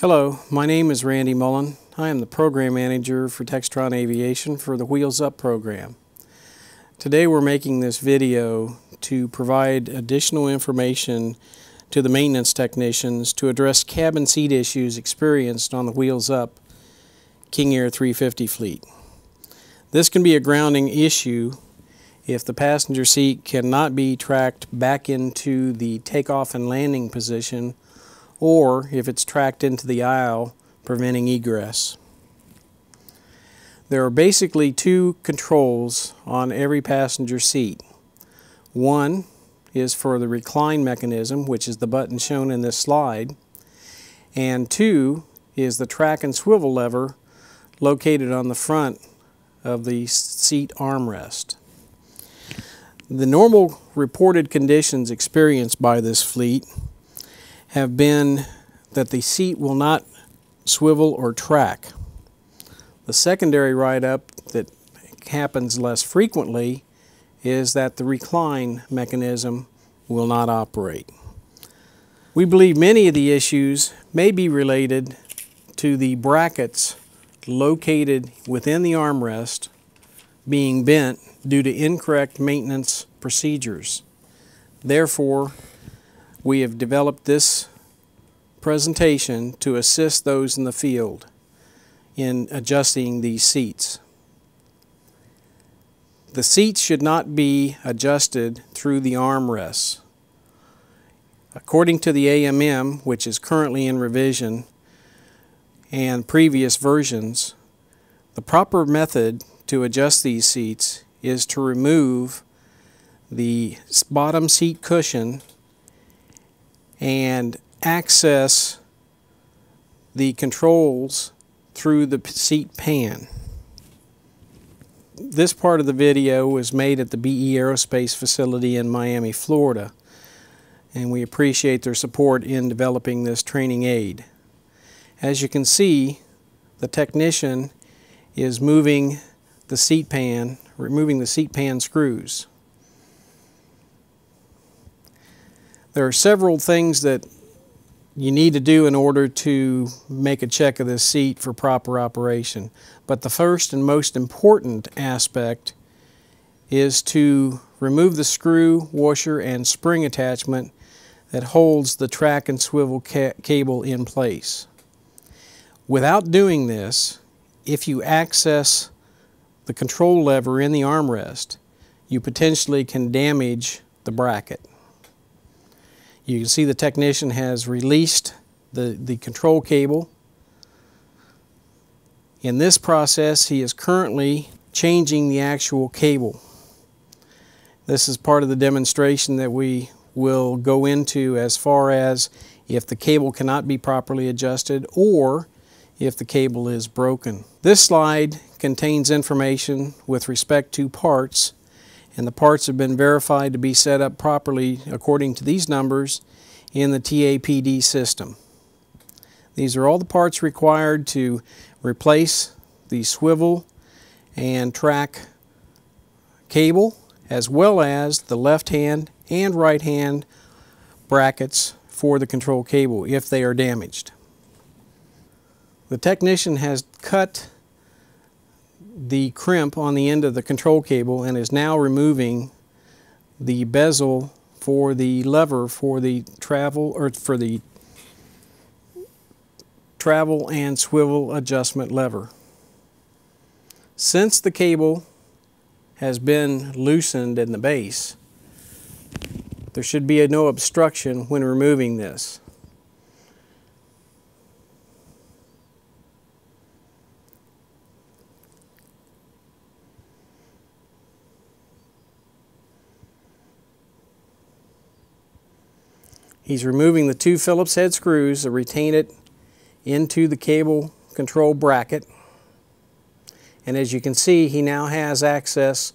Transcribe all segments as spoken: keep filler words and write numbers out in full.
Hello, my name is Randy Mullen. I am the program manager for Textron Aviation for the Wheels Up program. Today we're making this video to provide additional information to the maintenance technicians to address cabin seat issues experienced on the Wheels Up King Air three fifty fleet. This can be a grounding issue if the passenger seat cannot be tracked back into the takeoff and landing position, or if it's tracked into the aisle, preventing egress. There are basically two controls on every passenger seat. One is for the recline mechanism, which is the button shown in this slide, and two is the track and swivel lever located on the front of the seat armrest. The normal reported conditions experienced by this fleet have been that the seat will not swivel or track. The secondary write-up that happens less frequently is that the recline mechanism will not operate. We believe many of the issues may be related to the brackets located within the armrest being bent due to incorrect maintenance procedures. Therefore, we have developed this presentation to assist those in the field in adjusting these seats. The seats should not be adjusted through the armrests. According to the A M M, which is currently in revision, and previous versions, the proper method to adjust these seats is to remove the bottom seat cushion and access the controls through the seat pan. This part of the video was made at the B E Aerospace facility in Miami, Florida, and we appreciate their support in developing this training aid. As you can see, the technician is moving the seat pan, removing the seat pan screws. There are several things that you need to do in order to make a check of this seat for proper operation. But the first and most important aspect is to remove the screw, washer, and spring attachment that holds the track and swivel ca cable in place. Without doing this, if you access the control lever in the armrest, you potentially can damage the bracket. You can see the technician has released the, the control cable. In this process, he is currently changing the actual cable. This is part of the demonstration that we will go into as far as if the cable cannot be properly adjusted or if the cable is broken. This slide contains information with respect to parts, and the parts have been verified to be set up properly according to these numbers in the T A P D system. These are all the parts required to replace the swivel and track cable, as well as the left hand and right hand brackets for the control cable if they are damaged. The technician has cut the crimp on the end of the control cable and is now removing the bezel for the lever for the travel or for the travel and swivel adjustment lever. Since the cable has been loosened in the base, there should be no obstruction when removing this. He's removing the two Phillips head screws that retain it into the cable control bracket. And as you can see, he now has access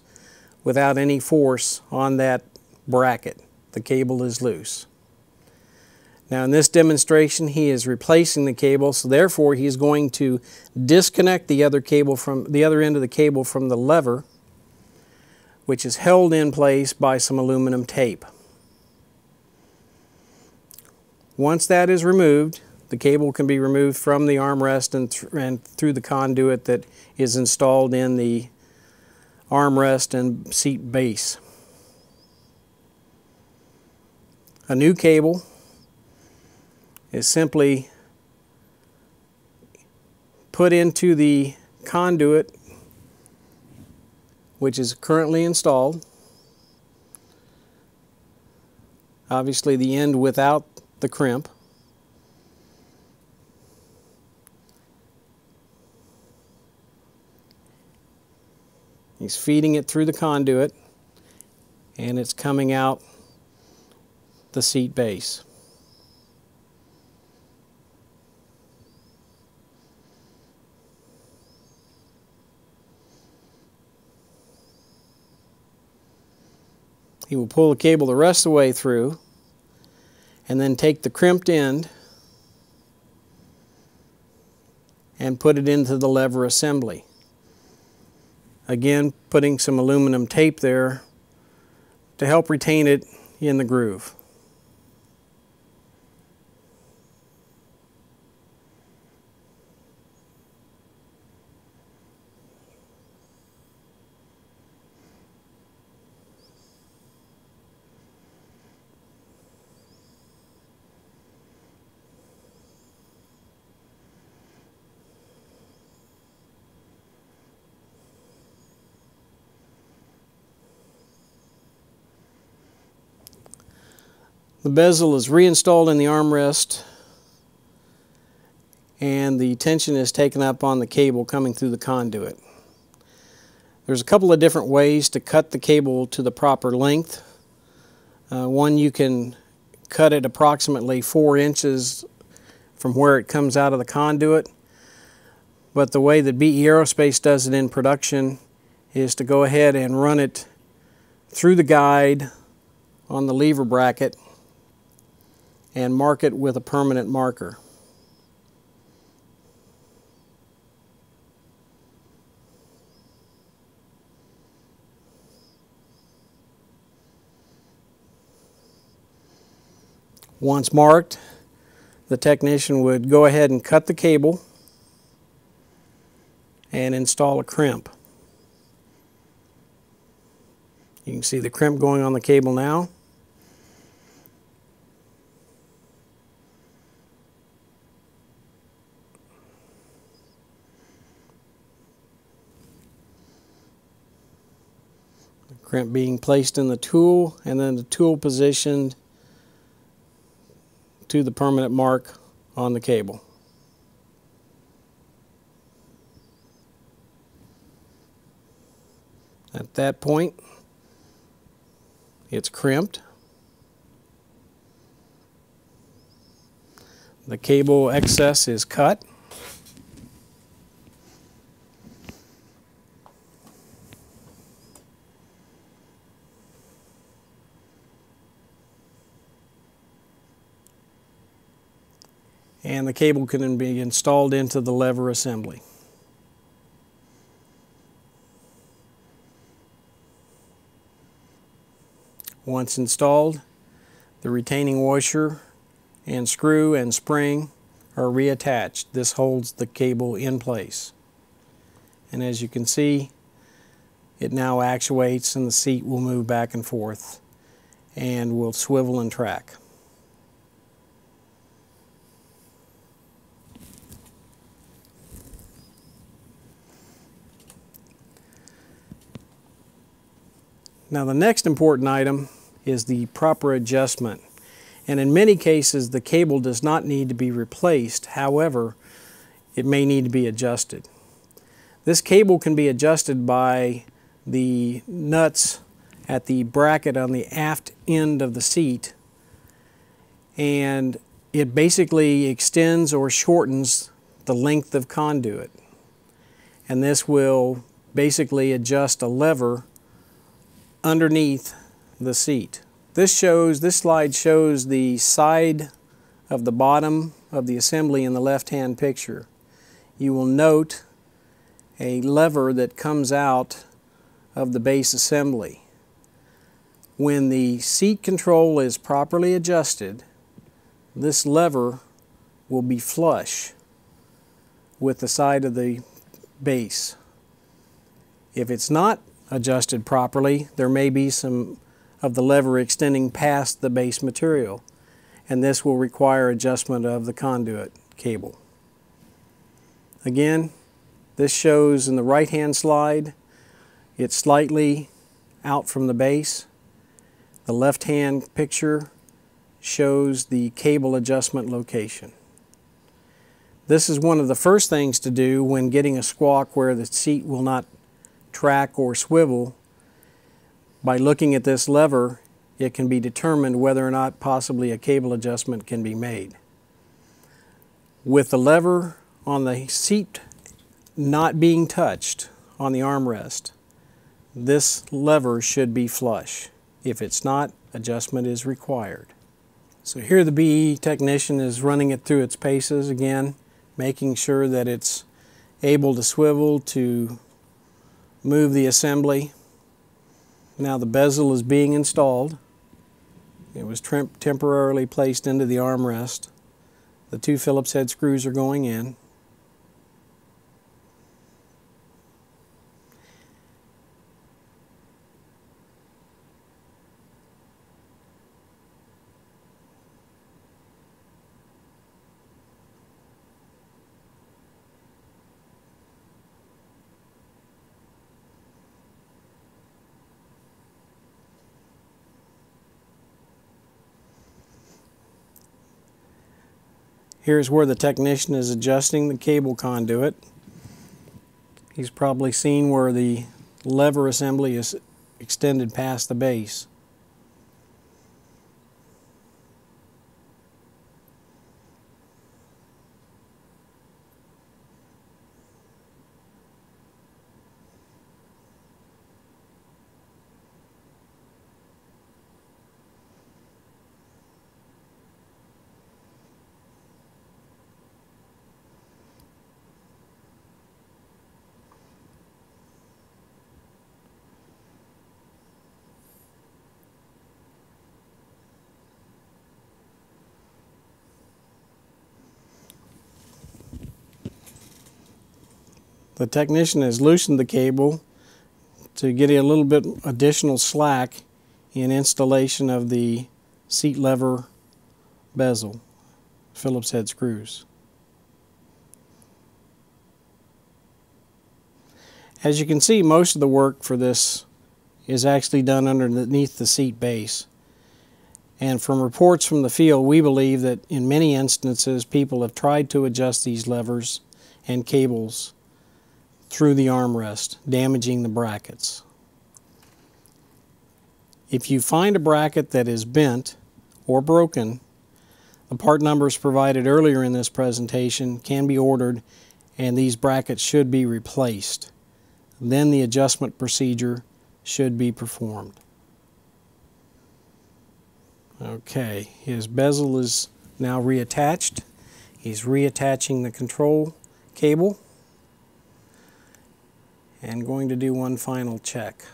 without any force on that bracket. The cable is loose. Now in this demonstration, he is replacing the cable, so therefore he is going to disconnect the other cable from the other end of the cable from the lever, which is held in place by some aluminum tape. Once that is removed, The cable can be removed from the armrest and, th and through the conduit that is installed in the armrest and seat base. A new cable is simply put into the conduit which is currently installed. Obviously the end without the crimp. He's feeding it through the conduit and it's coming out the seat base. He will pull the cable the rest of the way through and then take the crimped end and put it into the lever assembly. Again, putting some aluminum tape there to help retain it in the groove. The bezel is reinstalled in the armrest and the tension is taken up on the cable coming through the conduit. There's a couple of different ways to cut the cable to the proper length. Uh, one, you can cut it approximately four inches from where it comes out of the conduit, but the way that B E Aerospace does it in production is to go ahead and run it through the guide on the lever bracket and mark it with a permanent marker. Once marked, the technician would go ahead and cut the cable and install a crimp. You can see the crimp going on the cable now. Crimp being placed in the tool and then the tool positioned to the permanent mark on the cable. At that point, it's crimped. The cable excess is cut. And the cable can be installed into the lever assembly. Once installed, the retaining washer and screw and spring are reattached. This holds the cable in place. And as you can see, it now actuates and the seat will move back and forth and will swivel and track. Now the next important item is the proper adjustment, and in many cases the cable does not need to be replaced. However, it may need to be adjusted. This cable can be adjusted by the nuts at the bracket on the aft end of the seat, and it basically extends or shortens the length of conduit, and this will basically adjust a lever underneath the seat. This shows, this slide shows the side of the bottom of the assembly in the left-hand picture. You will note a lever that comes out of the base assembly. When the seat control is properly adjusted, this lever will be flush with the side of the base. If it's not adjusted properly, there may be some of the lever extending past the base material, and this will require adjustment of the conduit cable. Again, this shows in the right-hand slide, it's slightly out from the base. The left-hand picture shows the cable adjustment location. This is one of the first things to do when getting a squawk where the seat will not track or swivel. By looking at this lever, it can be determined whether or not possibly a cable adjustment can be made. With the lever on the seat not being touched on the armrest, this lever should be flush. If it's not, adjustment is required. So here the B E technician is running it through its paces again, making sure that it's able to swivel to move the assembly. Now the bezel is being installed. It was temporarily placed into the armrest. The two Phillips head screws are going in. Here's where the technician is adjusting the cable conduit. He's probably seen where the lever assembly is extended past the base. The technician has loosened the cable to get a little bit additional slack in installation of the seat lever bezel, Phillips head screws. As you can see, most of the work for this is actually done underneath the seat base. And from reports from the field, we believe that in many instances people have tried to adjust these levers and cables through the armrest, damaging the brackets. If you find a bracket that is bent or broken, the part numbers provided earlier in this presentation can be ordered and these brackets should be replaced. Then the adjustment procedure should be performed. Okay, his bezel is now reattached. He's reattaching the control cable. And going to do one final check.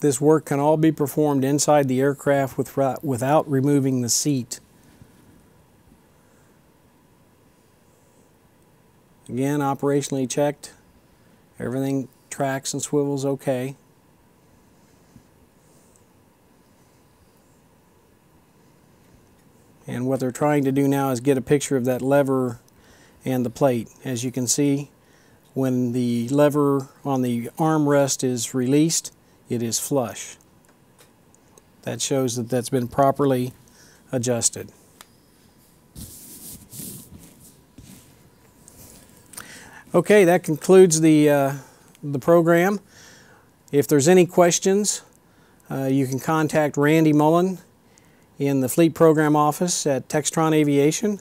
This work can all be performed inside the aircraft without removing the seat. Again, operationally checked. Everything tracks and swivels okay. And what they're trying to do now is get a picture of that lever and the plate. As you can see, when the lever on the armrest is released, it is flush. That shows that that's been properly adjusted. Okay, that concludes the, uh, the program. If there's any questions, uh, you can contact Randy Mullen in the Fleet Program Office at Textron Aviation.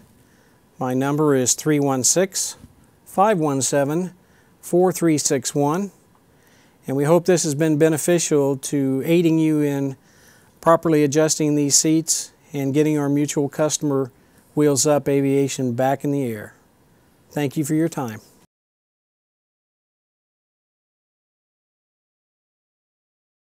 My number is three one six, four two two, two two two two. five one seven, four three six one. And we hope this has been beneficial to aiding you in properly adjusting these seats and getting our mutual customer Wheels Up Aviation back in the air. Thank you for your time.